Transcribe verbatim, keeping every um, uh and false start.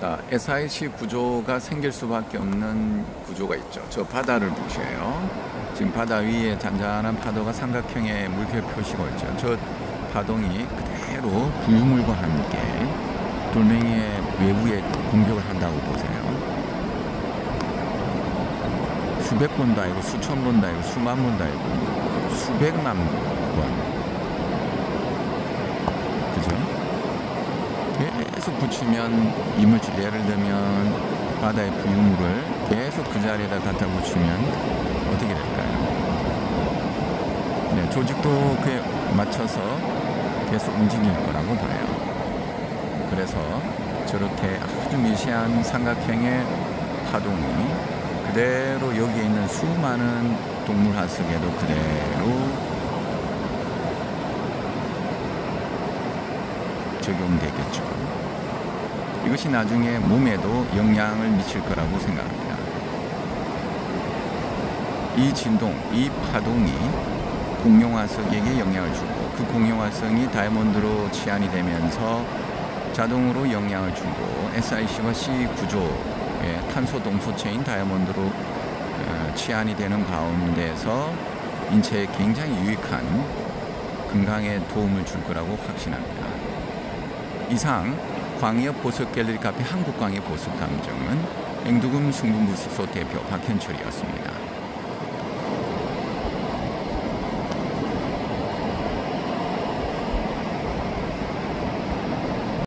자, 에스아이씨 구조가 생길 수밖에 없는 구조가 있죠. 저 바다를 보세요. 지금 바다 위에 잔잔한 파도가 삼각형의 물결 표시가 있죠. 저 파동이 그대로 부유물과 함께 돌멩이의 외부에 공격을 한다고 보세요. 수백 번 다이고 수천 번 다이고 수만 번 다이고 수백만 번. 그죠? 계속 붙이면 이물질, 예를 들면 바다의 부유물을 계속 그 자리에다 갖다 붙이면 어떻게 될까요? 네, 조직도 그에 맞춰서 계속 움직일 거라고 봐요. 그래서 저렇게 아주 미세한 삼각형의 파동이 그대로 여기에 있는 수많은 동물 하석에도 그대로 적용되겠죠. 이것이 나중에 몸에도 영향을 미칠 거라고 생각합니다. 이 진동, 이 파동이 공룡화석에게 영향을 주고, 그 공룡화석이 다이아몬드로 치환이 되면서 자동으로 영향을 주고, 에스아이씨와 씨 구조의 탄소 동소체인 다이아몬드로 치환이 되는 가운데서 인체에 굉장히 유익한 건강에 도움을 줄 거라고 확신합니다. 이상 광협 보석갤러리 카페 한국광협 보석탐정은 앵두금 성분분석소 대표 박현철이었습니다.